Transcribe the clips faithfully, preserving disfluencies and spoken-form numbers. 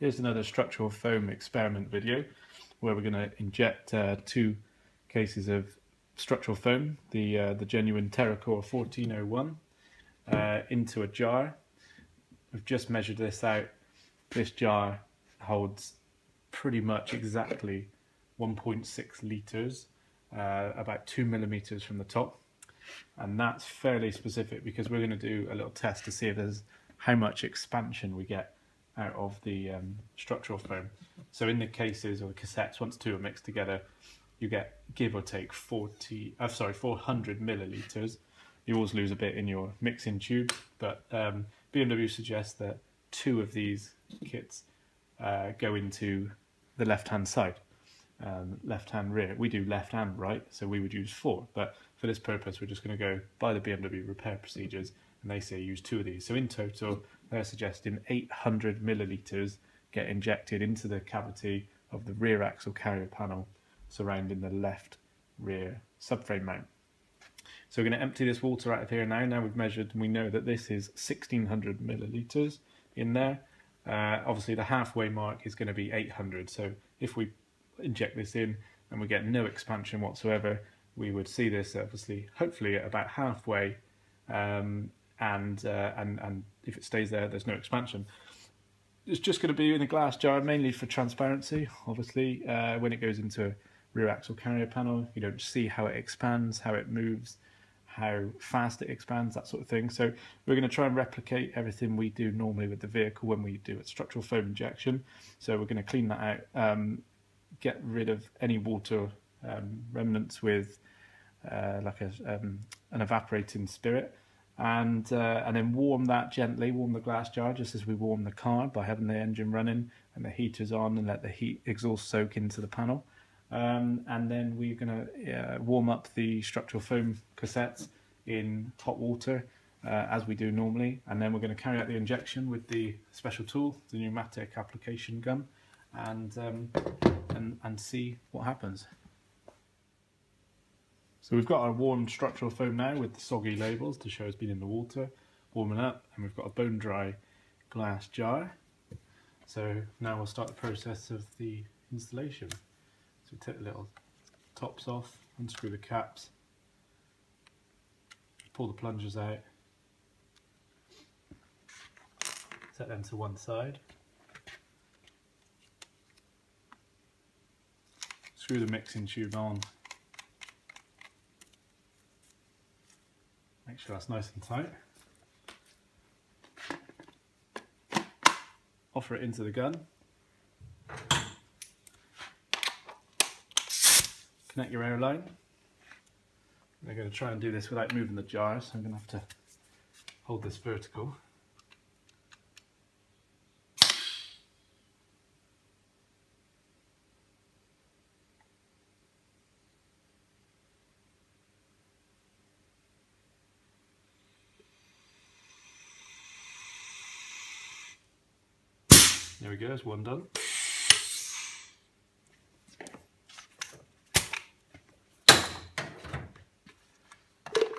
Here's another structural foam experiment video where we're going to inject uh, two cases of structural foam, the uh, the genuine Terocore fourteen oh one, uh, into a jar. We've just measured this out. This jar holds pretty much exactly one point six litres, uh, about two millimetres from the top. And that's fairly specific because we're going to do a little test to see if there's how much expansion we get out of the um, structural foam. So in the cases or the cassettes, once two are mixed together, you get give or take forty, uh, sorry, four hundred millilitres. You always lose a bit in your mixing tube, but um, B M W suggests that two of these kits uh, go into the left-hand side, um, left-hand rear. We do left and right, so we would use four, but for this purpose, we're just going to go by the B M W repair procedures, and they say use two of these. So in total, they're suggesting eight hundred millilitres get injected into the cavity of the rear axle carrier panel surrounding the left rear subframe mount. So we're going to empty this water out of here now. Now we've measured and we know that this is sixteen hundred millilitres in there. Uh, obviously the halfway mark is going to be eight hundred. So if we inject this in and we get no expansion whatsoever, we would see this obviously hopefully at about halfway, um, and, uh, and, and if it stays there, there's no expansion. It's just going to be in a glass jar, mainly for transparency. Obviously uh, when it goes into a rear axle carrier panel, you don't see how it expands, how it moves, how fast it expands, that sort of thing. So we're going to try and replicate everything we do normally with the vehicle when we do a structural foam injection. So we're going to clean that out, um, get rid of any water um, remnants with uh, like a, um, an evaporating spirit, and uh, and then warm that gently, warm the glass jar just as we warm the car by having the engine running and the heaters on, and let the heat exhaust soak into the panel. Um, and then we're going to uh, warm up the structural foam cassettes in hot water uh, as we do normally, and then we're going to carry out the injection with the special tool, the pneumatic application gun, and, um, and, and see what happens. So we've got our warmed structural foam now with the soggy labels to show it's been in the water, warming up, and we've got a bone dry glass jar. So now we'll start the process of the installation. So take the little tops off, unscrew the caps, pull the plungers out, set them to one side, screw the mixing tube on, make sure that's nice and tight, offer it into the gun. Connect your airline. We're going to try and do this without moving the jar, so I'm going to have to hold this vertical. There we go, that's one done.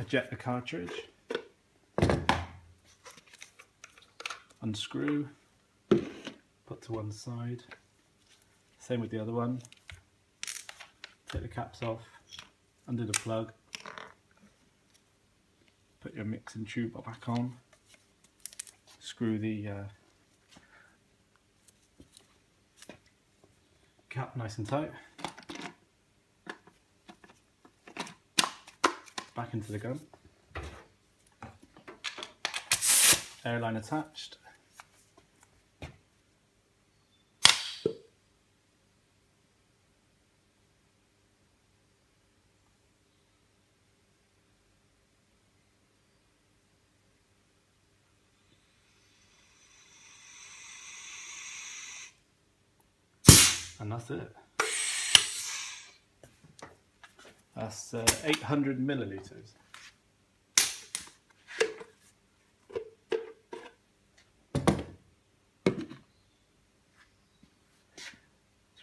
Eject the cartridge, unscrew, put to one side, same with the other one, take the caps off, undo the plug, put your mixing tube back on, screw the uh, cap nice and tight, back into the gun, airline attached, and that's it. That's uh, eight hundred millilitres. So we've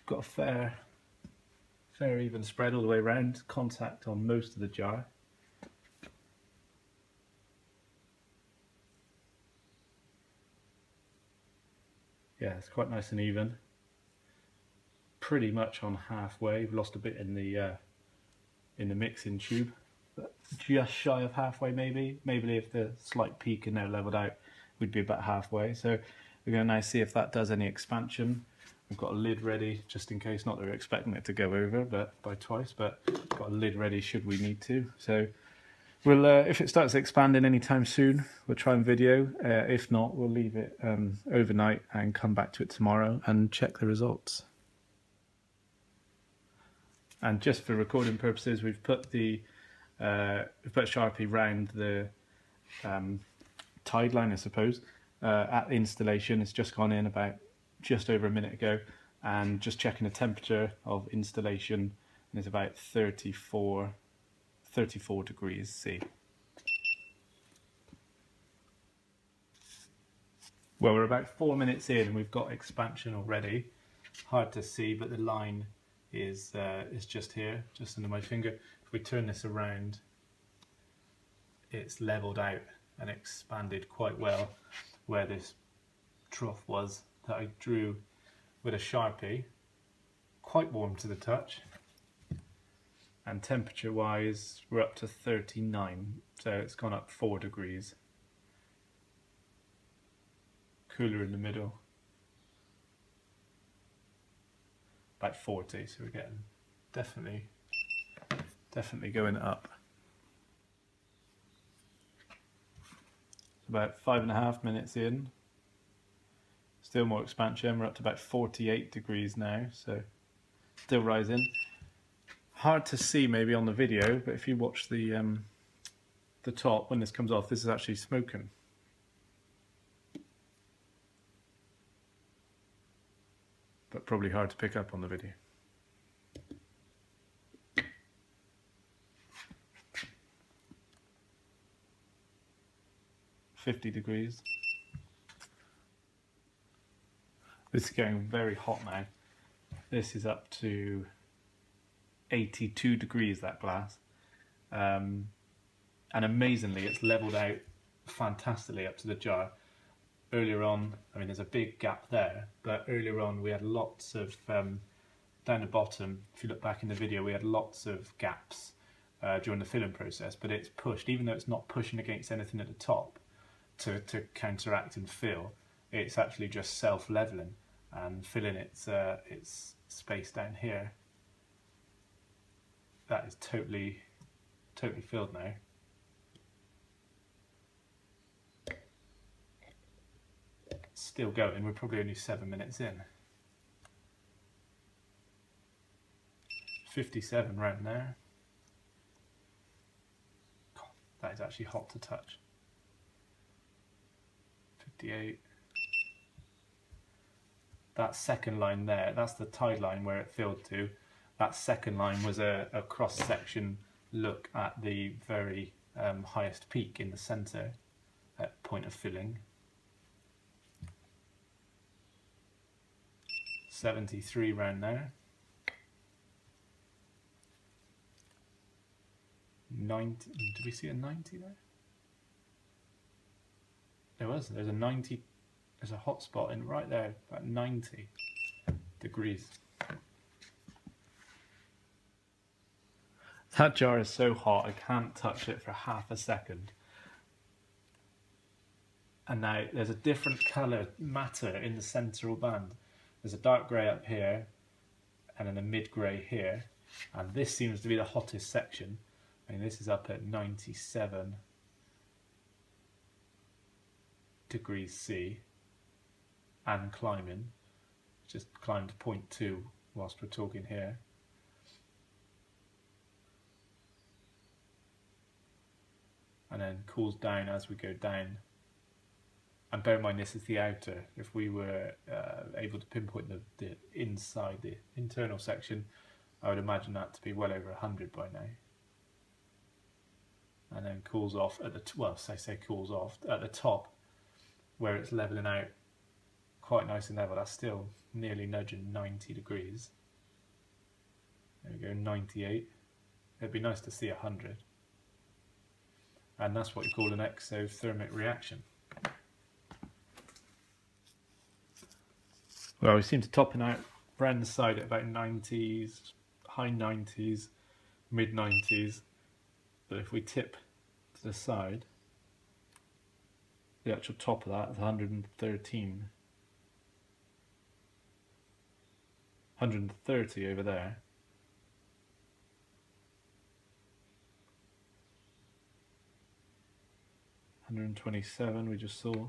got a fair, fair even spread all the way around, contact on most of the jar. yeah, it's quite nice and even. Pretty much on halfway. We've lost a bit in the uh, in the mixing tube, but just shy of halfway maybe. Maybe if the slight peak and they're leveled out, we'd be about halfway. So we're going to now see if that does any expansion. We've got a lid ready just in case, not that we're expecting it to go over but by twice, but got a lid ready should we need to. So we'll, uh, if it starts expanding anytime soon, we'll try and video. Uh, if not, we'll leave it um, overnight and come back to it tomorrow and check the results. And just for recording purposes, we've put the uh, we've put Sharpie round the um, tide line, I suppose. Uh, at the installation, it's just gone in about just over a minute ago, and just checking the temperature of installation, and it's about thirty-four. thirty-four degrees C. Well, we're about four minutes in and we've got expansion already. Hard to see, but the line is uh, is just here, just under my finger. If we turn this around, it's leveled out and expanded quite well where this trough was that I drew with a Sharpie. Quite warm to the touch. And temperature wise, we're up to thirty-nine, so it's gone up four degrees. Cooler in the middle, about forty, so we're getting definitely, definitely going up. It's about five and a half minutes in, still more expansion. We're up to about forty-eight degrees now, so still rising. Hard to see maybe on the video, but if you watch the um, the top when this comes off, this is actually smoking. But probably hard to pick up on the video. fifty degrees. This is getting very hot now. This is up to eighty-two degrees, that glass, um, and amazingly it's leveled out fantastically up to the jar. Earlier on, I mean there's a big gap there, but earlier on we had lots of, um, down the bottom, if you look back in the video, we had lots of gaps uh, during the filling process, but it's pushed, even though it's not pushing against anything at the top to, to counteract and fill, it's actually just self-leveling and filling its, uh, its space down here. That is totally, totally filled now. It's still going, we're probably only seven minutes in. fifty-seven right now. God, that is actually hot to touch. fifty-eight. That second line there, that's the tide line where it filled to. That second line was a, a cross-section look at the very um, highest peak in the centre at point of filling. seventy-three round there. ninety, did we see a ninety there? There was, there's a ninety, there's a hot spot in right there, about ninety degrees. That jar is so hot I can't touch it for half a second. And now there's a different colour matter in the central band. There's a dark grey up here and then a mid grey here, and this seems to be the hottest section. I mean, this is up at ninety-seven degrees C and climbing. Just climbed zero point two whilst we're talking here. And then cools down as we go down. And bear in mind, this is the outer. If we were uh, able to pinpoint the, the inside, the internal section, I would imagine that to be well over one hundred by now. And then cools off at the t well, I say cools off at the top, where it's leveling out quite nice and level. That's still nearly nudging ninety degrees. There we go, ninety-eight. It'd be nice to see one hundred. And that's what you call an exothermic reaction. Well, we seem to topping out Bren's side at about nineties, high nineties, mid nineties. But if we tip to the side, the actual top of that is one hundred thirteen. one hundred thirty over there. one hundred twenty-seven we just saw.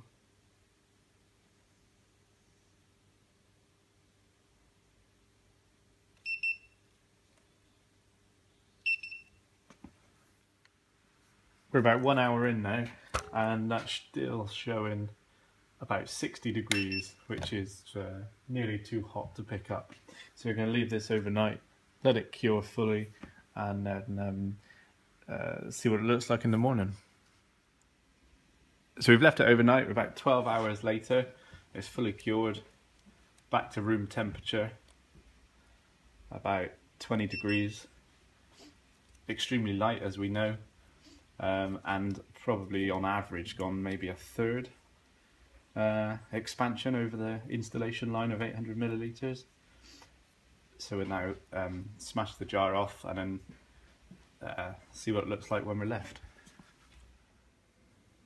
We're about one hour in now, and that's still showing about sixty degrees, which is uh, nearly too hot to pick up. So we're going to leave this overnight, let it cure fully, and then um, uh, see what it looks like in the morning. So we've left it overnight. We're about twelve hours later. It's fully cured, back to room temperature, about twenty degrees. Extremely light, as we know, um, and probably on average gone maybe a third Uh, expansion over the installation line of eight hundred millilitres. So we'll now um, smash the jar off and then uh, see what it looks like when we're left.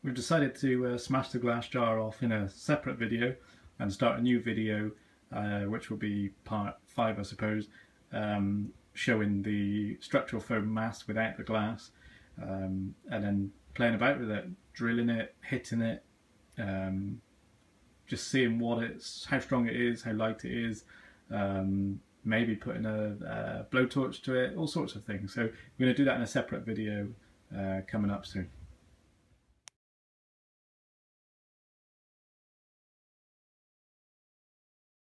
We've decided to uh, smash the glass jar off in a separate video and start a new video, uh, which will be part five, I suppose, um, showing the structural foam mass without the glass, um, and then playing about with it, drilling it, hitting it, um, just seeing what it's, how strong it is, how light it is, um, maybe putting a, a blowtorch to it, all sorts of things. So we're going to do that in a separate video uh, coming up soon.